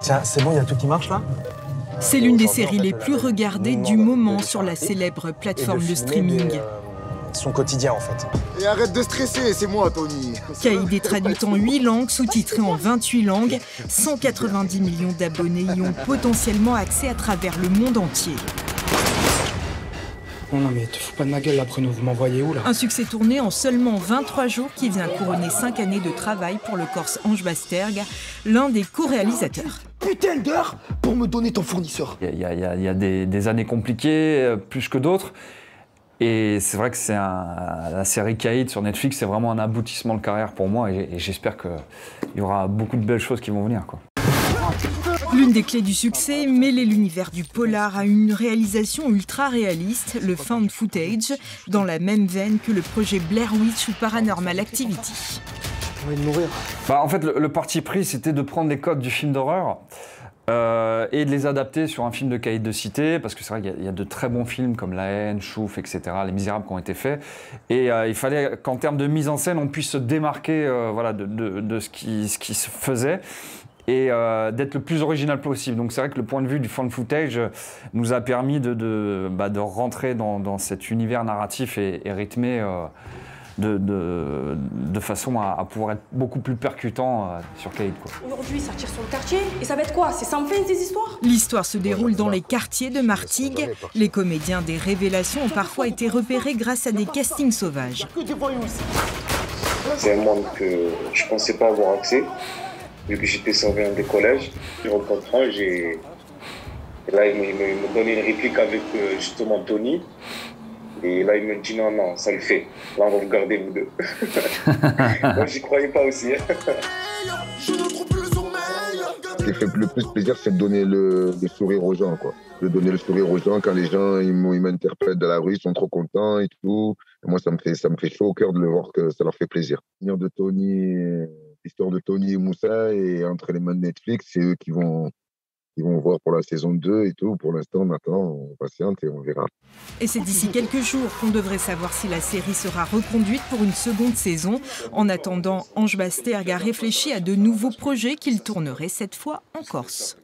Tiens, c'est bon, il y a tout qui marche là? C'est l'une des séries les plus regardées du moment sur la célèbre plateforme de streaming. Son quotidien en fait. Et arrête de stresser, c'est moi Tony. Caïd est traduit en 8 langues, sous-titré en 28 langues. 190 millions d'abonnés y ont potentiellement accès à travers le monde entier. Non, non mais te fous pas de ma gueule là, Bruno, vous m'envoyez où là? Un succès tourné en seulement 23 jours qui vient couronner 5 années de travail pour le Corse Ange Basterga, l'un des co-réalisateurs. Putain d'heure pour me donner ton fournisseur. Il y a des années compliquées, plus que d'autres. Et c'est vrai que c'est la série Caïd sur Netflix, c'est vraiment un aboutissement de carrière pour moi et j'espère qu'il y aura beaucoup de belles choses qui vont venir, quoi. L'une des clés du succès, mêler l'univers du polar à une réalisation ultra réaliste, le found footage, dans la même veine que le projet Blair Witch ou Paranormal Activity. J'ai envie de mourir. Bah, en fait, le parti pris, c'était de prendre les codes du film d'horreur et de les adapter sur un film de Caïd de cité, parce que c'est vrai qu'il y a de très bons films comme La Haine, Chouf, etc., Les Misérables qui ont été faits, et il fallait qu'en termes de mise en scène, on puisse se démarquer voilà, de ce qui se faisait, et d'être le plus original possible. Donc c'est vrai que le point de vue du found footage nous a permis de rentrer dans cet univers narratif et rythmé de façon à pouvoir être beaucoup plus percutant sur Caïd. Aujourd'hui, ça retire sur le quartier, et ça va être quoi? C'est sans fin, ces histoires? L'histoire se déroule dans les quartiers de Martigues. Les comédiens des révélations ont parfois été repérés grâce à des castings sauvages. C'est un monde que je ne pensais pas avoir accès, vu que j'étais sauvé un des collèges. Je rencontre Ange, et là, il me donne une réplique avec justement Tony. Et là, il me dit non, non, ça le fait. Là, on va vous garder, vous deux. Moi, j'y croyais pas aussi. Ce qui fait le plus plaisir, c'est de donner le sourire aux gens, quoi. De donner le sourire aux gens quand les gens ils m'interprètent dans la rue, ils sont trop contents et tout. Et moi, ça me fait chaud au cœur de le voir que ça leur fait plaisir. L'histoire de Tony et Moussa et entre les mains de Netflix, c'est eux qui vont voir pour la saison 2 et tout. Pour l'instant, on attend, on patiente et on verra. Et c'est d'ici quelques jours qu'on devrait savoir si la série sera reconduite pour une seconde saison. En attendant, Ange Basterga a réfléchi à de nouveaux projets qu'il tournerait cette fois en Corse.